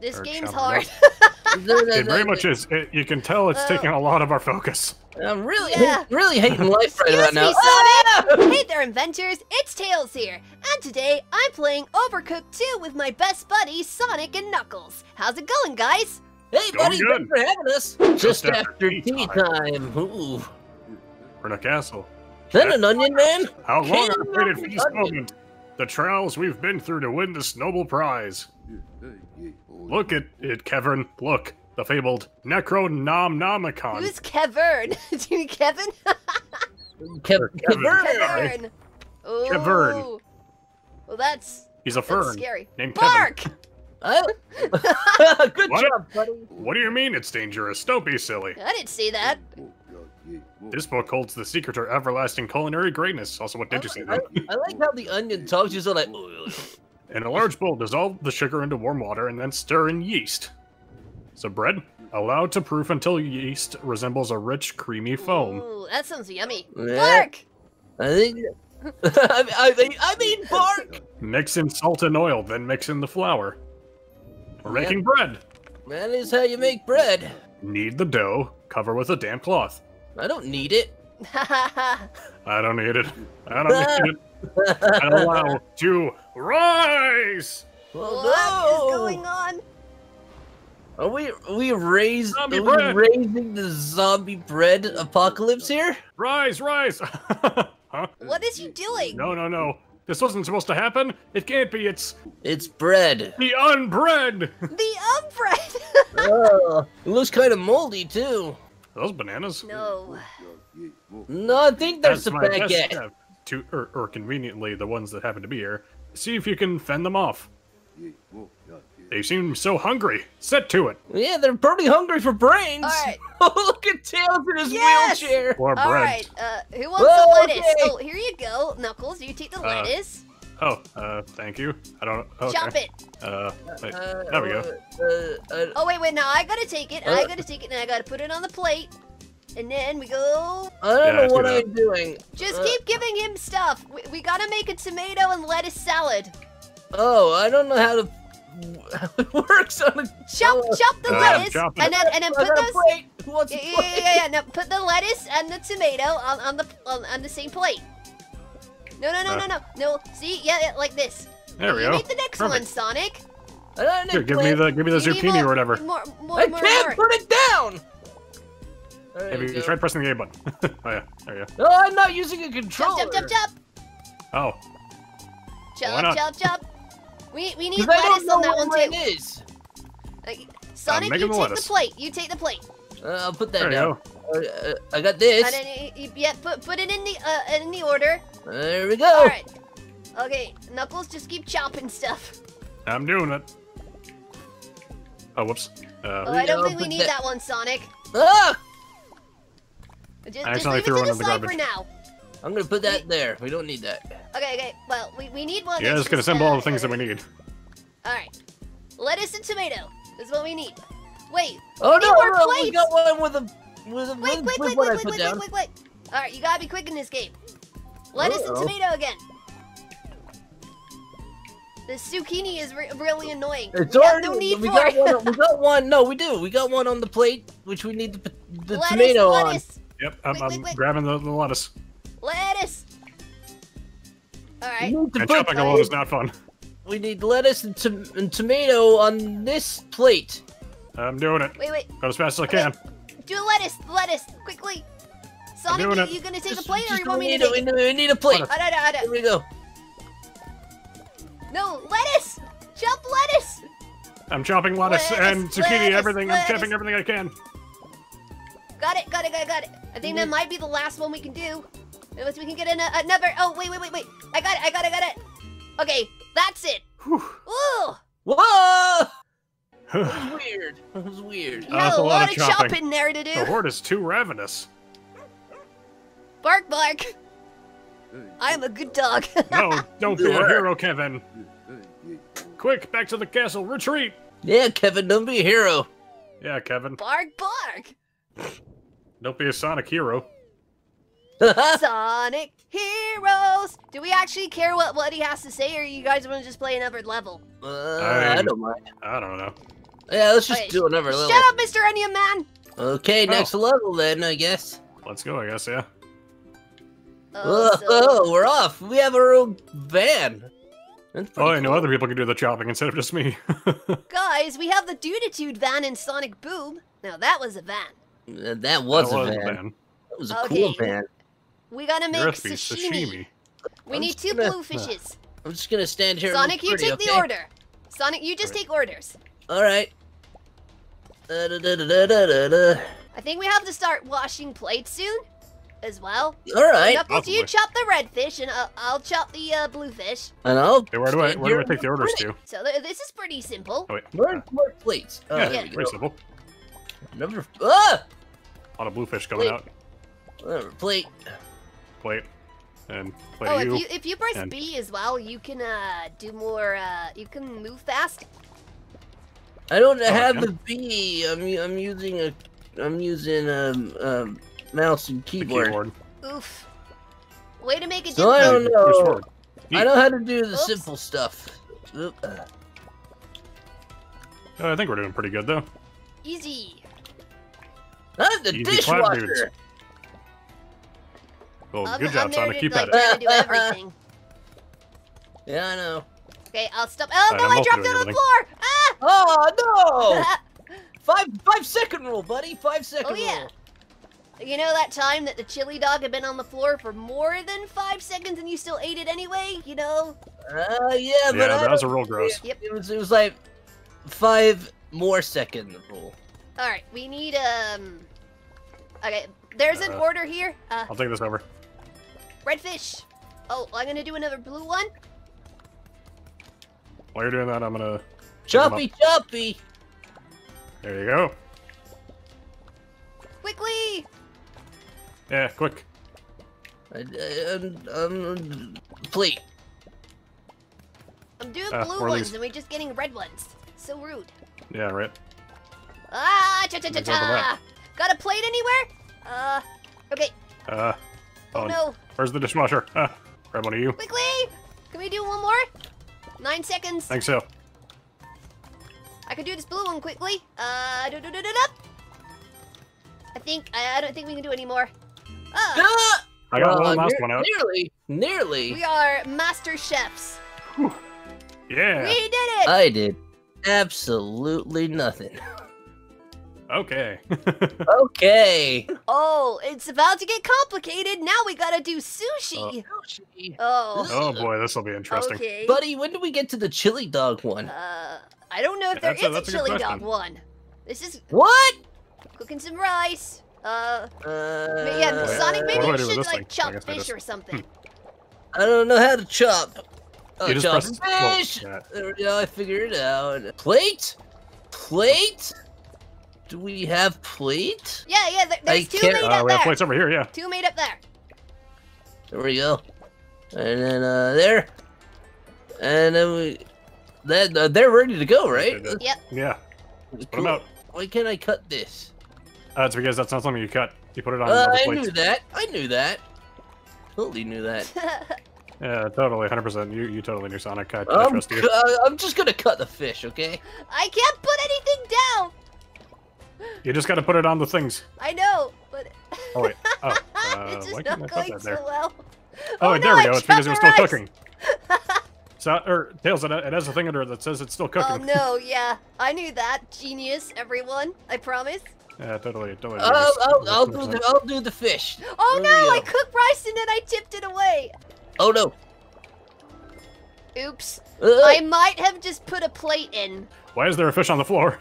This game's hard. It very much is. You can tell it's taking a lot of our focus. I'm really hating life right about now. Sonic. Hey there, inventors. It's Tails here. And today, I'm playing Overcooked 2 with my best buddy, Sonic and Knuckles. How's it going, guys? Hey, buddy. Thanks for having us. Just after tea time. Ooh. We're in a castle. Then an onion man? How long have we waited for this moment? The trials we've been through to win this noble prize. Look at it, Kevin. Look, the fabled Necronomnomicon. Who's Kevin? Do you mean Kevin? Kevin. Kevin. Well, that's. He's a fern. That's scary. Named Bark. Kevin. Good job, buddy. What do you mean it's dangerous? Don't be silly. I didn't see that. This book holds the secret to everlasting culinary greatness. Also, what did you say? I like how the onion talks. You so like. In a large bowl, dissolve the sugar into warm water and then stir in yeast. So bread, allow to proof until yeast resembles a rich, creamy foam. Ooh, that sounds yummy. Bark! I think. I mean bark. Mix in salt and oil, then mix in the flour. We're making bread. That is how you make bread. Knead the dough. Cover with a damp cloth. I don't need it. I don't need it. I don't need it. I allow to rise. Well, what is going on? Are we raising the zombie bread apocalypse here? Rise, rise! Huh? What is you doing? No, no, no! This wasn't supposed to happen. It can't be. It's bread. The unbread. The unbread. It looks kind of moldy too. Are those bananas? No. No, I think that's the baguette. Or conveniently, the ones that happen to be here. See if you can fend them off. They seem so hungry. Set to it. Yeah, they're pretty hungry for brains. All right. Look at Tails in his wheelchair. Or bread. All right. Who wants the lettuce? Okay. Oh, here you go, Knuckles. You take the lettuce. Oh, thank you. I don't. Okay. Chop it. Wait, there we go. Oh wait. Now I gotta take it. I gotta take it, and I gotta put it on the plate. And then we go. I don't know what I'm doing. Just keep giving him stuff. We gotta make a tomato and lettuce salad. Oh, I don't know how to. It works on a chop the lettuce and then put those Now put the lettuce and the tomato on the same plate. No. See, like this. There we go. Make the next one, Sonic. Here, give me the zucchini or whatever. I can't put it down. Have you tried pressing the A button? Oh yeah, there you go. No, I'm not using a controller. Chop. Oh. Chop. We need lettuce on that one too. Sonic, you take the plate. You take the plate. I'll put that down. I got this. Yeah, put it in the order. There we go. All right. Okay, Knuckles, just keep chopping stuff. I'm doing it. Oh, whoops. I don't think we need that one, Sonic. Ah! Just leave it to the sniper now. I'm gonna put that there. We don't need that. Okay. Well, we need one. Yeah, it's gonna assemble all the things that we need. All right, lettuce and tomato is what we need. Wait. Oh no! We got one with a. Wait! All right, you gotta be quick in this game. Lettuce and tomato again. The zucchini is really annoying. It's already. We got one. No, we do. We got one on the plate, which we need the tomato on. Yep, I'm grabbing the lettuce. Lettuce! Alright. And chopping alone is not fun. We need lettuce and tomato on this plate. I'm doing it. Wait. Go as fast as I can. Do lettuce, quickly. Sonic, are you gonna take a plate or you want me to take it? We need a plate. I don't. Here we go. No, lettuce! Chop lettuce! I'm chopping lettuce and zucchini, everything. I'm chopping everything I can. Got it. I think that might be the last one we can do. Unless we can get another. Oh, wait. I got it. Okay, that's it. Whew. Ooh. Whoa! That was weird. You had a lot of chopping there to do. The horde is too ravenous. Bark. I'm a good dog. No, don't be a hero, Kevin. Quick, back to the castle. Retreat. Yeah, Kevin, don't be a hero. Yeah, Kevin. Bark. Don't be a Sonic hero. Sonic heroes! Do we actually care what he has to say, or you guys want to just play another level? I don't mind. I don't know. Yeah, let's just do another level. Shut up, Mr. Onion Man! Okay, next level then, I guess. Let's go, I guess, yeah. Oh, we're off! We have our own van! Oh, I know other people can do the chopping instead of just me. Guys, we have the Duditude van in Sonic Boom. Now, that was a van. That was a van. That was a cool van. We gotta make sashimi. We need two blue fishes. I'm just gonna stand here and look pretty, Sonic, you take the order. Sonic, you just take orders. Alright. I think we have to start washing plates soon, as well. Alright. Knuckles, you chop the red fish, and I'll chop the blue fish. And I'll... Okay, where do I take the orders to? So this is pretty simple. Oh, wait. More plates. Yeah, pretty simple. Number... Ah! A lot of blue fish coming out. Whatever, plate. And play you. If you press B as well, you can do more. You can move fast. I don't have the B. I'm using a mouse and keyboard. Oof. Way to make it. So I don't know. I know how to do the simple stuff. I think we're doing pretty good though. Easy. Not the dishwasher. Well, good job, Sonic. Keep at it. Do everything. Yeah, I know. Okay, I'll stop. Oh, no, I dropped it on the floor! Ah! Oh, no! 5 second rule, buddy. 5 second rule. Oh, yeah. You know that time that the chili dog had been on the floor for more than 5 seconds and you still ate it anyway, you know? Yeah, but that was a real gross. Yep. It was like 5 more second rule. All right, we need, Okay, there's an order here. I'll take this over. Red fish. Oh, I'm gonna do another blue one. While you're doing that, I'm gonna choppy. There you go. Quickly. Yeah, quick. Please. I'm doing blue ones, and we're just getting red ones. So rude. Yeah, right. Ah, cha-cha-cha-cha. Got a plate anywhere? Okay. Oh no. Where's the dishwasher? Grab one of you. Quickly! Can we do one more? 9 seconds. Think so. I could do this blue one quickly. I don't think we can do any more. I got one last one out. Nearly. We are master chefs. Whew. Yeah. We did it! I did absolutely nothing. Okay. Okay. Oh, it's about to get complicated. Now we gotta do sushi. Oh boy, this will be interesting. Okay. Buddy, when do we get to the chili dog one? I don't know if there is a chili dog one. This is... What? Cooking some rice. Yeah, Sonic, maybe you should, like, chop fish or something. I don't know how to chop. Oh, chop fish! There we go, I figured it out. Plate? Do we have plate? Yeah, there's two made up there. We have plates over here, yeah. Two made up there. There we go. And then there. And then they're ready to go, right? Yep. Yeah. Just put them out. Why can't I cut this? That's because that's not something you cut. You put it on the plates. I knew that. Totally knew that. Yeah, totally, 100%. You totally knew, Sonic. I trust you. I'm just gonna cut the fish, okay? I can't put anything down! You just gotta put it on the things. I know, but... Oh, wait. Oh, it's just not going so well. Oh, wait, no, there we go. It's because it was still cooking. So, Tails, it has a thing under it that says it's still cooking. Oh, no, yeah. I knew that. Genius, everyone. I promise. Yeah, totally. I'll do the fish. Oh, no, I cooked rice and then I tipped it away. Oh, no. Oops. I might have just put a plate in. Why is there a fish on the floor?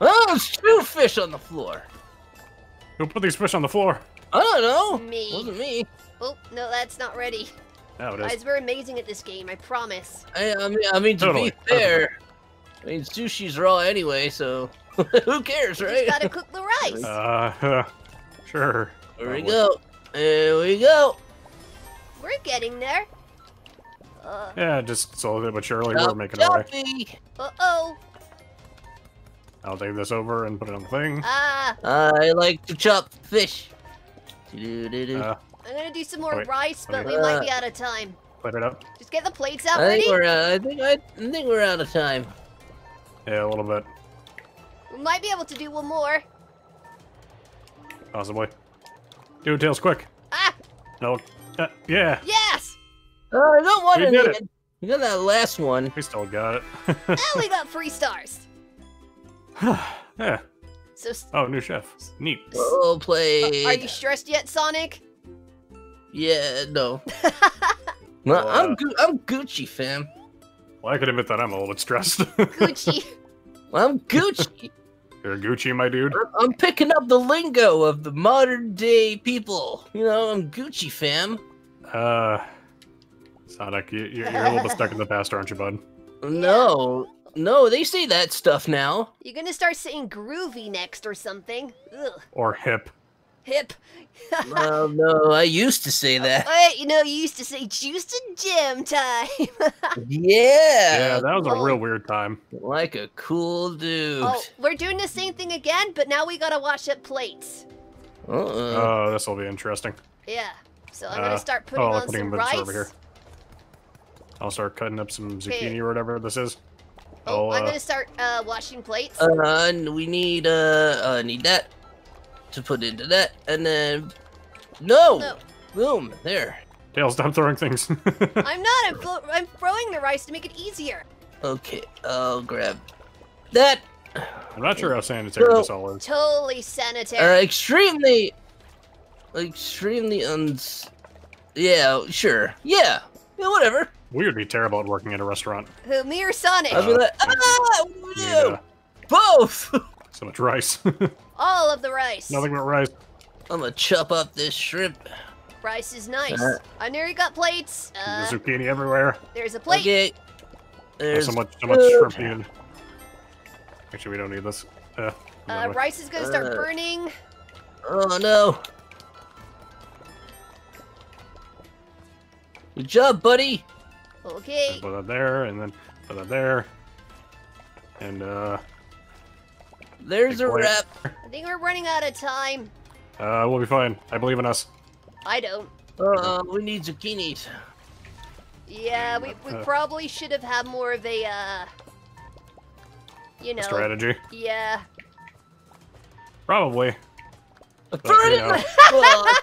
Oh, there's 2 fish on the floor. Who put these fish on the floor? I don't know. Me. It wasn't me. Oh, no, that's not ready. No, it is. Guys, we're amazing at this game, I promise. I mean, to be fair, I mean, sushi's raw anyway, so who cares, right? You just gotta cook the rice. Sure. There we go. We're getting there. Yeah, just slowly but surely we're making our way. Uh-oh. I'll take this over and put it on the thing. I like to chop fish. I'm gonna do some more rice, but we might be out of time. Plate it up. Just get the plates out, I think we're out of time. Yeah, a little bit. We might be able to do one more. Possibly. Do it, Tails, quick. Ah! No. Yeah. Yes! I don't want it. We got that last one. We still got it. And we got 3 stars. Yeah. So, oh, new chef. Neat. Well played. Are you stressed yet, Sonic? Yeah, no. Well, I'm Gucci, fam. Well, I could admit that I'm a little bit stressed. Gucci. Well, I'm Gucci. You're Gucci, my dude. I'm picking up the lingo of the modern day people. You know, I'm Gucci, fam. Sonic, you're a little bit stuck in the past, aren't you, bud? No. No, they say that stuff now. You're gonna start saying groovy next or something. Ugh. Or hip. Hip. Well, no, I used to say that. Wait, you know, you used to say juice and jam time. Yeah, that was a real weird time. Like a cool dude. Oh, we're doing the same thing again, but now we gotta wash up plates. Oh, this will be interesting. Yeah, so I'm gonna start putting on some rice. Over here. I'll start cutting up some zucchini or whatever this is. Oh, I'm gonna start washing plates. We need need that to put into that, and then no, boom, there. Tails, stop throwing things. I'm not. I'm throwing the rice to make it easier. Okay, I'll grab that. I'm not sure how sanitary this all is. Totally sanitary. Extremely yeah, sure. Yeah. Yeah, whatever. We would be terrible at working at a restaurant. Who, me or Sonic? I'd be like, ah, what do we do? Both! So much rice. All of the rice. Nothing but rice. I'm gonna chop up this shrimp. Rice is nice. I nearly got plates. There's zucchini everywhere. There's a plate. Okay. There's so much shrimp needed. Actually, we don't need this. Rice is gonna start burning. Oh, no. Good job, buddy. Okay. Put that there, and then put that there, and there's a wrap. I think we're running out of time. We'll be fine. I believe in us. I don't. We need zucchinis. Yeah, we probably should have had more of a you know, strategy. Yeah. Probably. Burn it! Okay,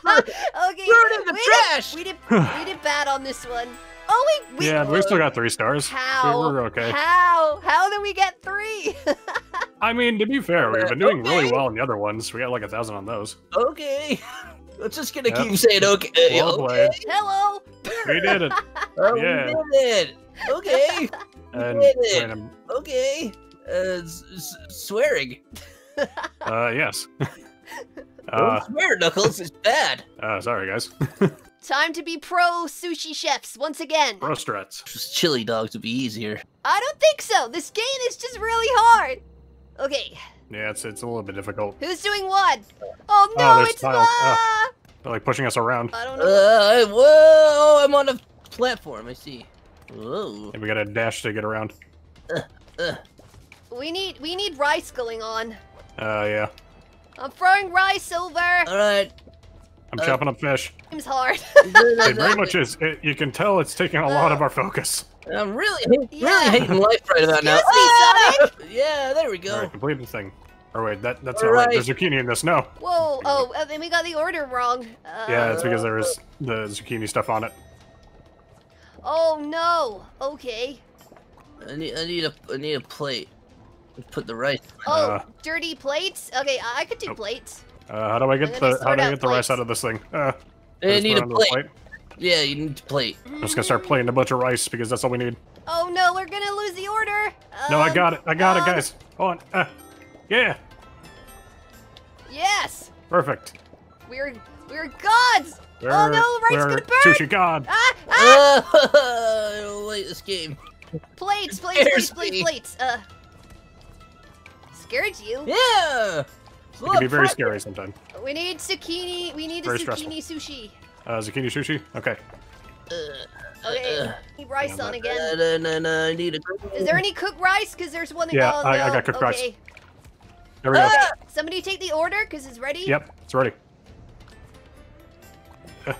burn it in the trash! We did bad on this one. Oh, we still got 3 stars. How? We're okay. How? How did we get 3? I mean, to be fair, we've been doing really well on the other ones. We got like 1,000 on those. Okay. Let's just gonna keep saying okay. Well played. Hello! We did it. Oh, yeah. We did it. Okay. We did it. Okay. Swearing. Yes. Don't swear, Knuckles, it's bad. Sorry, guys. Time to be pro sushi chefs once again. Pro struts. Just chili dogs would be easier. I don't think so. This game is just really hard. Okay. Yeah, it's a little bit difficult. Who's doing what? Oh no, it's Tails. They're like pushing us around. I don't know. Whoa! I'm on a platform. I see. Whoa. And we gotta dash to get around. We need rice going on. Yeah. I'm throwing rice over. All right. I'm chopping up fish. Seems hard. It very much is. You can tell it's taking a lot of our focus. I'm really hating life right about now. Excuse me, Sonic. Yeah, there we go. All right, complete the thing. Oh wait, that's not right. There's zucchini in this. No. Whoa. Oh, then we got the order wrong. Yeah, it's because there was the zucchini stuff on it. Oh no. Okay. I need a plate. Put the rice. Oh, dirty plates? Okay, I could do plates. How do I get the rice out of this thing? I need a plate. Yeah, you need a plate. I'm just gonna start playing a bunch of rice because that's all we need. Oh no, we're gonna lose the order. No, I got it. I got it, guys. Hold on. Yeah. Yes. Perfect. We're gods. Oh no, rice gonna burn. Sushi god. I don't like this game. Plates. Scared you? Yeah! It can be very scary sometimes. We need zucchini. We need a zucchini sushi. Zucchini sushi? Okay. Okay. Need rice on again. No, I need a... Is there any cooked rice? Because there's one that... Yeah, I got cooked rice. There we go. Somebody take the order because it's ready? Yep, it's ready. I'm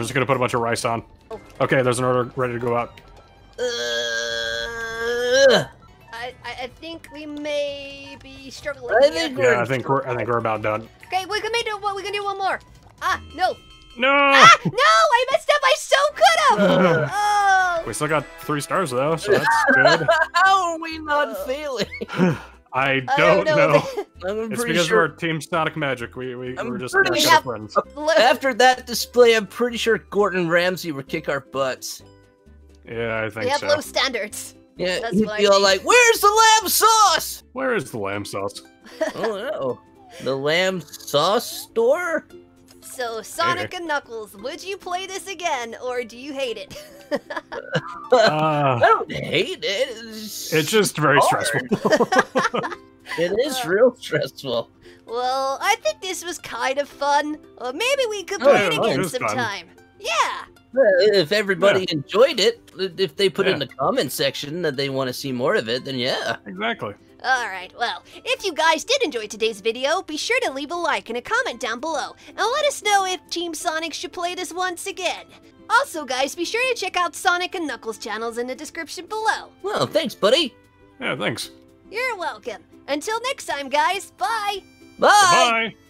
just going to put a bunch of rice on. Okay, there's an order ready to go out. I think we may be struggling. I think we're about done. Okay, we can do one more. Ah, no. No. Ah, no! I messed up. I so could have. Oh. We still got 3 stars though, so that's good. How are we not failing? I don't know. It's because we're Team Sonic Magic. We're just not good friends. After that display, I'm pretty sure Gordon Ramsay would kick our butts. Yeah, I think so. We have low standards. Yeah, that's he'd be all like, "Where's the lamb sauce? Where is the lamb sauce?" Oh, no. The lamb sauce store? So, Sonic and Knuckles, would you play this again, or do you hate it? I don't hate it. It's just very stressful. It is real stressful. Well, I think this was kind of fun. Or maybe we could play it again sometime. Yeah. If everybody enjoyed it, if they put in the comment section that they want to see more of it, then yeah. Exactly. Alright, well, if you guys did enjoy today's video, be sure to leave a like and a comment down below, and let us know if Team Sonic should play this once again. Also, guys, be sure to check out Sonic and Knuckles' channels in the description below. Well, thanks, buddy. Yeah, thanks. You're welcome. Until next time, guys, bye! Bye! Bye!